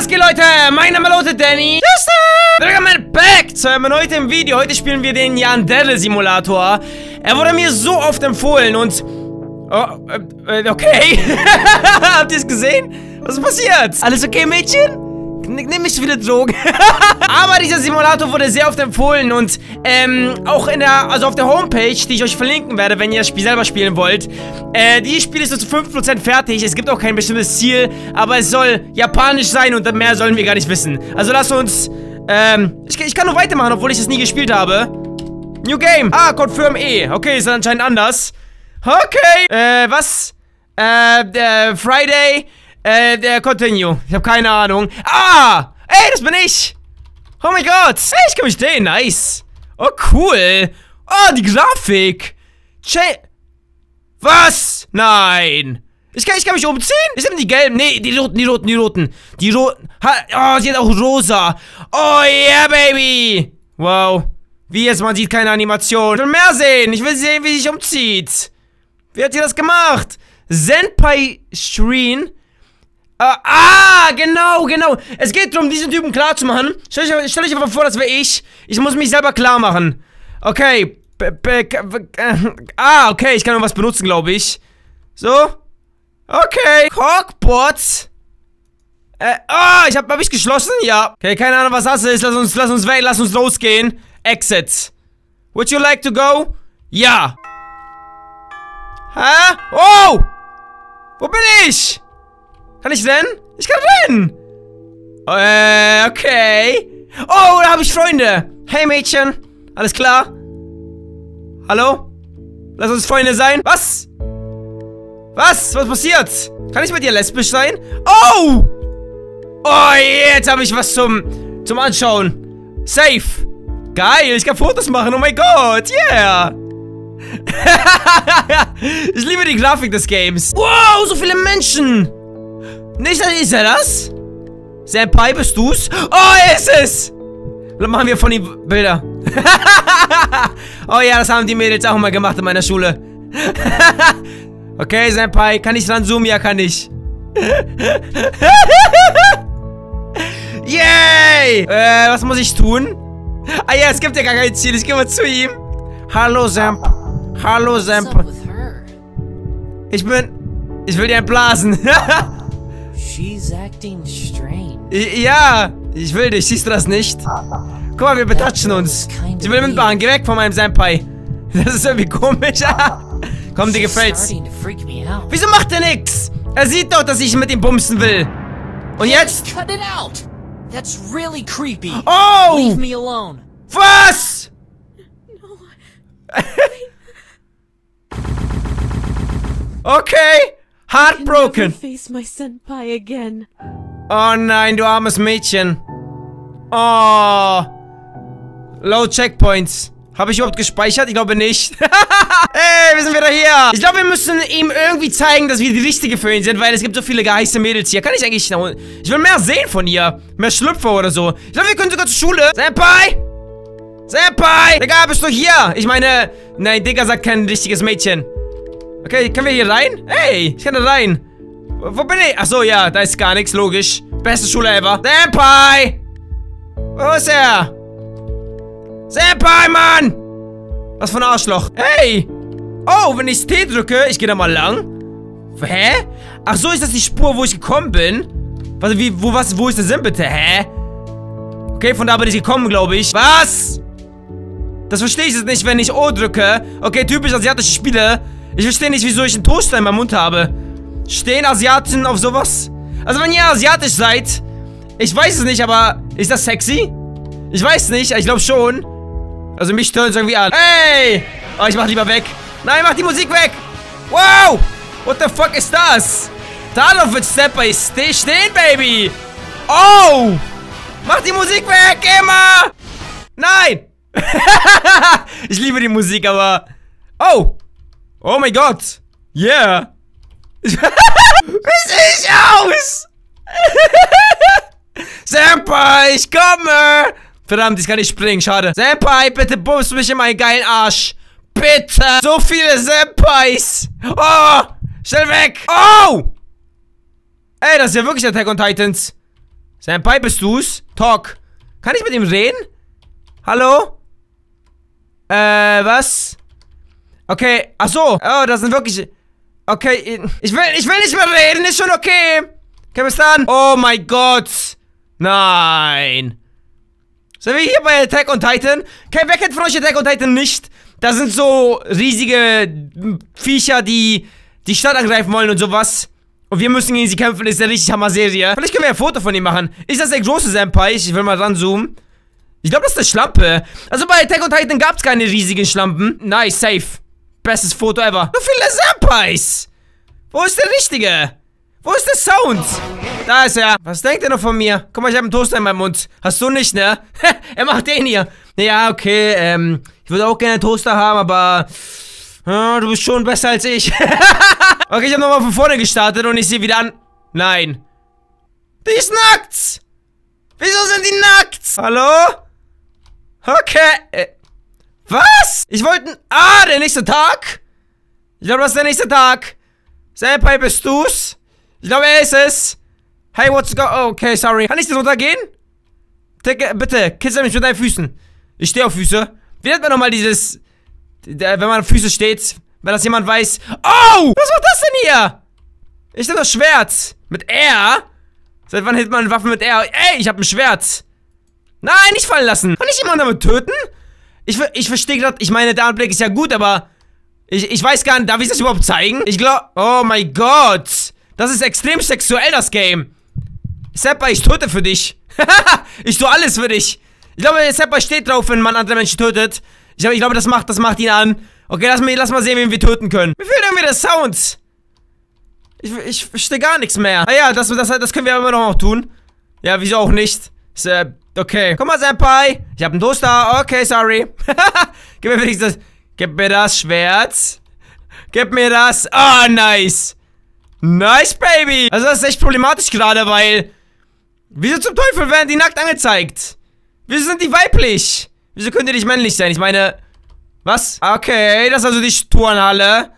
Was geht, Leute? Mein Name ist Danny. Willkommen back zu einem neuen Video. Heute spielen wir den Yandere-Simulator. Er wurde mir so oft empfohlen und... okay. Habt ihr es gesehen? Was ist passiert? Alles okay, Mädchen? Nimm nicht viele Drogen. Aber dieser Simulator wurde sehr oft empfohlen und auch in der, also auf der Homepage, die ich euch verlinken werde, wenn ihr das Spiel selber spielen wollt. Dieses Spiel ist nur zu 5% fertig. Es gibt auch kein bestimmtes Ziel, aber es soll japanisch sein und mehr sollen wir gar nicht wissen. Also lasst uns, ich kann noch weitermachen, obwohl ich das nie gespielt habe. New Game. Ah, Confirm E. Okay, ist anscheinend anders. Okay. Was? Friday. Der Continue. Ich habe keine Ahnung. Ah! Ey, das bin ich! Oh mein Gott! Ey, ich kann mich stehen. Nice. Oh, cool. Oh, die Grafik. Was? Nein. Ich kann mich umziehen? Ich nehme die gelben. Nee, die roten. Die roten. Oh, sie hat auch rosa. Oh, yeah, baby. Wow. Wie jetzt, man sieht keine Animation. Ich will mehr sehen. Ich will sehen, wie sie sich umzieht. Wie hat sie das gemacht? Senpai Shreen. Genau. Es geht darum, diesen Typen klar zu machen. Stell euch einfach vor, das wäre ich. Ich muss mich selber klar machen. Okay. Okay. Ich kann noch was benutzen, glaube ich. So. Okay. Cockbots. Hab ich geschlossen? Ja. Okay, keine Ahnung, was das ist. Lass uns weg. Lass uns losgehen. Exit. Would you like to go? Ja. Hä? Oh! Wo bin ich? Kann ich rennen? Ich kann rennen! Okay. Oh, da habe ich Freunde. Hey, Mädchen. Alles klar? Hallo? Lass uns Freunde sein. Was? Was? Was passiert? Kann ich mit dir lesbisch sein? Oh! Oh, jetzt habe ich was zum Anschauen. Safe. Geil, ich kann Fotos machen. Oh mein Gott, yeah. Ich liebe die Grafik des Games. Wow, so viele Menschen. Nicht, ist er das? Senpai, bist du's? Oh, er ist es! Dann machen wir von ihm Bilder. Oh ja, das haben die Mädels auch mal gemacht in meiner Schule. Okay, Senpai, kann ich ranzoomen? Ja, kann ich. Yay! Was muss ich tun? Ah ja, es gibt ja gar kein Ziel. Ich gehe mal zu ihm. Hallo, Senp. Hallo, Senpai. Ich will dir entblasen. She's acting strange. Ja, ich will dich, siehst du das nicht? Guck mal, wir betatschen uns. Sie will mitmachen, geh weg von meinem Senpai. Das ist irgendwie komisch. Komm, dir gefällt's. Wieso macht er nix? Er sieht doch, dass ich mit ihm bumsen will. Und jetzt? Oh! Was? Okay. Heartbroken. Oh nein, du armes Mädchen. Oh. Low Checkpoints. Habe ich überhaupt gespeichert? Ich glaube nicht. Hey, wir sind wieder hier. Ich glaube, wir müssen ihm irgendwie zeigen, dass wir die Richtige für ihn sind, weil es gibt so viele heiße Mädels hier. Kann ich eigentlich... Ich will mehr sehen von ihr. Mehr Schlüpfer oder so. Ich glaube, wir können sogar zur Schule. Senpai! Senpai! Digga, bist du hier? Ich meine... Nein, Digga sagt kein richtiges Mädchen. Okay, können wir hier rein? Hey, ich kann da rein. Wo bin ich? Achso, ja, da ist gar nichts, logisch. Beste Schule ever. Senpai! Wo ist er? Senpai, Mann! Was für ein Arschloch. Hey! Oh, wenn ich T drücke, ich gehe da mal lang. Hä? Ach so, ist das die Spur, wo ich gekommen bin? Warte, wo ist der Sinn bitte? Hä? Okay, von da bin ich gekommen, glaube ich. Was? Das verstehe ich jetzt nicht, wenn ich O drücke. Okay, typisch asiatische Spiele. Ich verstehe nicht, wieso ich einen Toaster in meinem Mund habe. Stehen Asiaten auf sowas? Also wenn ihr asiatisch seid, ich weiß es nicht, aber ist das sexy? Ich weiß nicht, ich glaube schon. Also mich stört es irgendwie an. Hey! Oh, ich mach lieber weg. Nein, mach die Musik weg. Wow! What the fuck ist das? Darauf wird Senpai stehen, Baby. Oh! Mach die Musik weg, Emma! Nein! Ich liebe die Musik, aber... Oh! Oh mein Gott. Yeah. Wie sehe ich aus? Senpai, ich komme. Verdammt, ich kann nicht springen. Schade. Senpai, bitte bummst mich in meinen geilen Arsch. Bitte. So viele Senpais. Oh, schnell weg. Oh. Ey, das ist ja wirklich Attack on Titans. Senpai, bist du's? Talk. Kann ich mit ihm reden? Hallo? Was? Okay, ach so. Oh, das sind wirklich... Okay, ich will nicht mehr reden, ist schon okay. Okay, bis dann. Oh mein Gott. Nein. Sind wir hier bei Attack on Titan? Okay, wer kennt von euch Attack on Titan nicht? Da sind so riesige Viecher, die die Stadt angreifen wollen und sowas. Und wir müssen gegen sie kämpfen, ist eine richtig Hammer-Serie. Vielleicht können wir ein Foto von ihm machen. Ist das der große Senpai? Ich will mal ranzoomen. Ich glaube, das ist eine Schlampe. Also bei Attack on Titan gab es keine riesigen Schlampen. Nice, safe. Bestes Foto ever. So viele Senpais. Wo ist der Richtige? Wo ist der Sound? Da ist er. Was denkt er noch von mir? Guck mal, ich habe einen Toaster in meinem Mund. Hast du nicht, ne? Er macht den hier. Ja, okay, ich würde auch gerne einen Toaster haben, aber... du bist schon besser als ich. Okay, ich habe nochmal von vorne gestartet und ich sehe wieder an... Nein. Die ist nackt. Wieso sind die nackt? Hallo? Okay. Was? Ich wollte... Ah, der nächste Tag? Ich glaube, das ist der nächste Tag. Senpai, bist du's? Ich glaube, er ist es. Hey, what's go... Oh, okay, sorry. Kann ich denn runtergehen? Bitte, kitzel mich mit deinen Füßen. Ich stehe auf Füße. Wie nennt man nochmal dieses... Wenn man auf Füße steht, wenn das jemand weiß. Oh! Was war das denn hier? Ich nehme das Schwert. Mit R? Seit wann hält man Waffen mit R? Ey, ich habe ein Schwert. Nein, nicht fallen lassen. Kann ich jemanden damit töten? Ich verstehe gerade, ich meine, der Anblick ist ja gut, aber... Ich weiß gar nicht, darf ich das überhaupt zeigen? Ich glaube... Oh mein Gott. Das ist extrem sexuell, das Game. Senpai, ich töte für dich. Ich tue alles für dich. Ich glaube, Senpai steht drauf, wenn man andere Menschen tötet. Ich glaube, das macht ihn an. Okay, lass mal sehen, wen wir töten können. Mir fehlt irgendwie der Sound. Ich verstehe gar nichts mehr. Ah ja, das können wir immer noch tun. Ja, wieso auch nicht? Ist, okay. Komm mal, Senpai. Ich habe einen Toaster. Okay, sorry. Gib mir wenigstens das. Gib mir das Schwert. Gib mir das. Ah, nice. Nice, Baby. Also, das ist echt problematisch gerade, weil... Wieso zum Teufel werden die nackt angezeigt? Wieso sind die weiblich? Wieso könnt ihr nicht männlich sein? Ich meine... Was? Okay, das ist also die Turnhalle.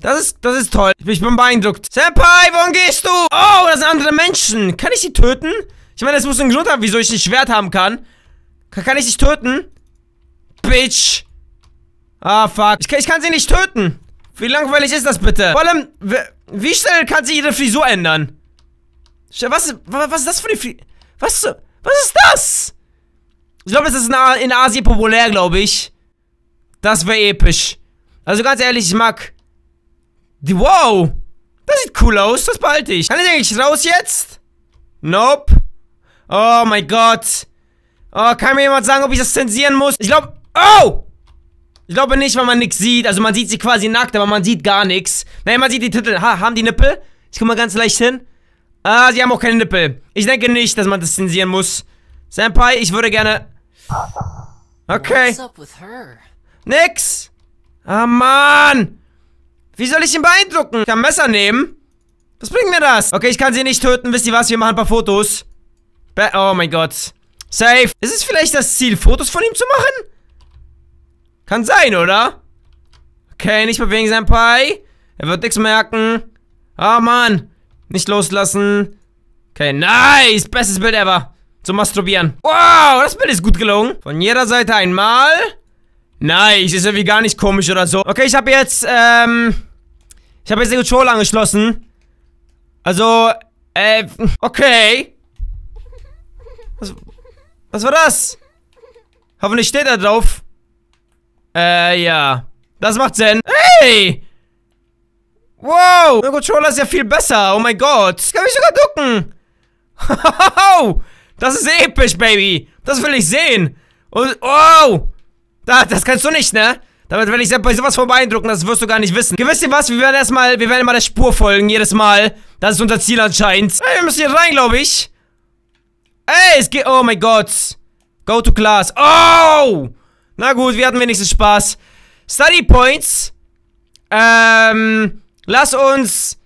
Das ist toll. Ich bin beeindruckt. Senpai, wohin gehst du? Oh, das sind andere Menschen. Kann ich die töten? Ich meine, das muss einen Grund haben, wieso ich ein Schwert haben kann. Kann ich dich töten? Bitch. Ah, fuck. Ich kann sie nicht töten. Wie langweilig ist das bitte? Vor allem, wie schnell kann sie ihre Frisur ändern? Was ist das für eine Frisur? Was ist das? Ich glaube, das ist in Asien populär, glaube ich. Das wäre episch. Also ganz ehrlich, ich mag... Wow! Das sieht cool aus, das behalte ich. Kann ich eigentlich raus jetzt? Nope. Oh mein Gott. Oh, kann mir jemand sagen, ob ich das zensieren muss? Ich glaube... Oh! Ich glaube nicht, weil man nichts sieht. Also man sieht sie quasi nackt, aber man sieht gar nichts. Nein, man sieht die Titel. Ha, haben die Nippel? Ich guck mal ganz leicht hin. Ah, sie haben auch keine Nippel. Ich denke nicht, dass man das zensieren muss. Senpai, ich würde gerne... Okay. Nix. Ah, Mann. Wie soll ich ihn beeindrucken? Ich kann ein Messer nehmen. Was bringt mir das? Okay, ich kann sie nicht töten. Wisst ihr was? Wir machen ein paar Fotos. Oh mein Gott. Safe. Ist es vielleicht das Ziel, Fotos von ihm zu machen? Kann sein, oder? Okay, nicht bewegen, Senpai. Er wird nichts merken. Ah, Mann. Nicht loslassen. Okay, nice. Bestes Bild ever. Zum Masturbieren. Wow, das Bild ist gut gelungen. Von jeder Seite einmal. Nice, ist irgendwie gar nicht komisch oder so. Okay, ich habe jetzt den Controller angeschlossen. Also, okay. Was war das? Hoffentlich steht da drauf. Ja. Das macht Sinn. Hey! Wow, der Controller ist ja viel besser. Oh mein Gott. Ich kann mich sogar ducken. Das ist episch, Baby. Das will ich sehen. Und, wow. Das kannst du nicht, ne? Damit werde ich Senpai sowas von beeindrucken, das wirst du gar nicht wissen. Wisst ihr was? Wir werden immer der Spur folgen, jedes Mal. Das ist unser Ziel anscheinend. Ey, wir müssen hier rein, glaube ich. Ey, es geht... Oh mein Gott. Go to class. Oh! Na gut, wir hatten wenigstens Spaß. Study Points. Lass uns...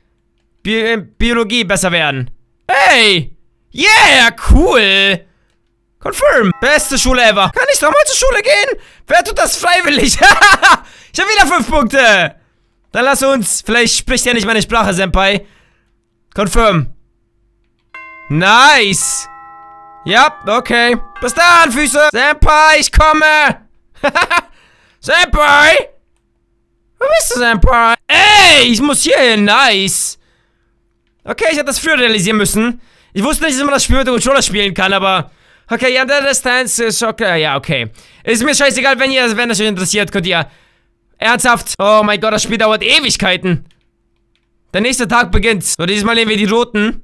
Biologie besser werden. Ey! Yeah, cool. Confirm. Beste Schule ever. Kann ich doch mal zur Schule gehen? Wer tut das freiwillig? Ich habe wieder 5 Punkte. Dann lass uns. Vielleicht spricht er nicht meine Sprache, Senpai. Confirm. Nice. Ja, okay. Bis dann, Füße. Senpai, ich komme. Senpai? Wo bist du, Senpai? Ey, ich muss hier hin. Nice. Okay, ich hätte das früher realisieren müssen. Ich wusste nicht, dass man das Spiel mit dem Controller spielen kann, aber... Okay, ja, das ist okay. Ja, okay. Ist mir scheißegal, wenn das euch interessiert, könnt ihr... Ernsthaft? Oh mein Gott, das Spiel dauert Ewigkeiten. Der nächste Tag beginnt. So, dieses Mal nehmen wir die Roten.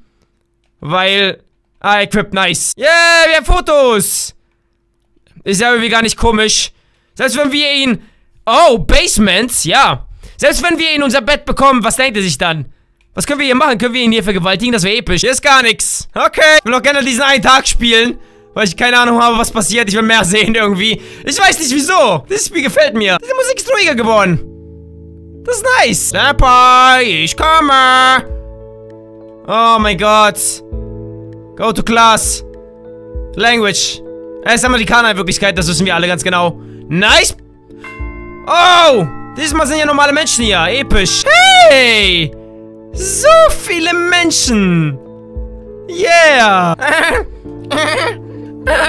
Weil... Ah, Equip, nice. Yeah, wir haben Fotos. Ist ja irgendwie gar nicht komisch. Selbst wenn wir ihn... Oh, Basements, ja. Selbst wenn wir ihn in unser Bett bekommen, was denkt er sich dann? Was können wir hier machen? Können wir ihn hier vergewaltigen? Das wäre episch. Hier ist gar nichts. Okay. Ich will auch gerne diesen einen Tag spielen. Weil ich keine Ahnung habe, was passiert. Ich will mehr sehen irgendwie. Ich weiß nicht wieso. Dieses Spiel gefällt mir. Diese Musik ist ruhiger geworden. Das ist nice. Senpai, ich komme. Oh mein Gott. Go to class. Language. Er ist Amerikaner in Wirklichkeit. Das wissen wir alle ganz genau. Nice. Oh. Diesmal sind ja normale Menschen hier. Episch. Hey. So viele Menschen. Yeah.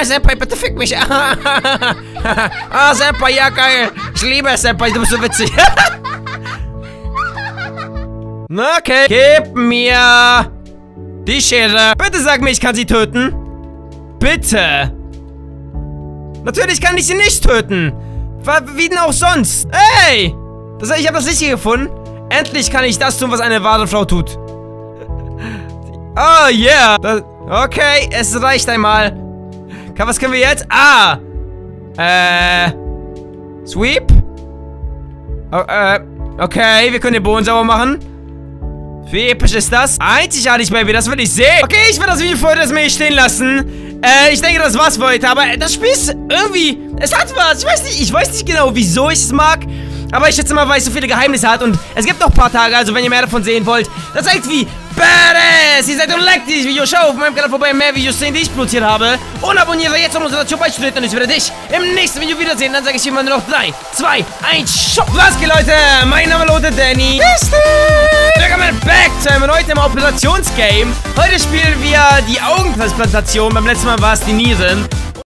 Senpai, bitte fick mich. Ah, Senpai, ja geil. Ich liebe es, Senpai, du bist so witzig. Okay, gib mir die Schere. Bitte sag mir, ich kann sie töten. Bitte. Natürlich kann ich sie nicht töten. Wie denn auch sonst? Ey, ich habe das Richtige gefunden. Endlich kann ich das tun, was eine wahre Frau tut. Oh, yeah. Okay, es reicht einmal. Was können wir jetzt? Ah! Sweep? Oh, okay, wir können den Boden sauber machen. Wie episch ist das? Einzigartig, Baby, das will ich sehen. Okay, ich will das Video für heute stehen lassen. Ich denke, das war's für heute. Aber das Spiel ist irgendwie... Es hat was. Ich weiß nicht genau, wieso ich es mag. Aber ich schätze mal, weil es so viele Geheimnisse hat. Und es gibt noch ein paar Tage, also wenn ihr mehr davon sehen wollt. Das zeigt wie badass ihr seid und liked dieses Video. Schau auf meinem Kanal vorbei, mehr Videos sehen, die ich produziert habe. Und abonniere jetzt unsere Chopper-Studenten. Und ich werde dich im nächsten Video wiedersehen. Dann sage ich immer nur noch 3, 2, 1, Shop. Was geht, Leute? Mein Name ist Lothar Danny. Willkommen back zu einem neuen Operationsgame. Heute spielen wir die Augentransplantation. Beim letzten Mal war es die Nieren.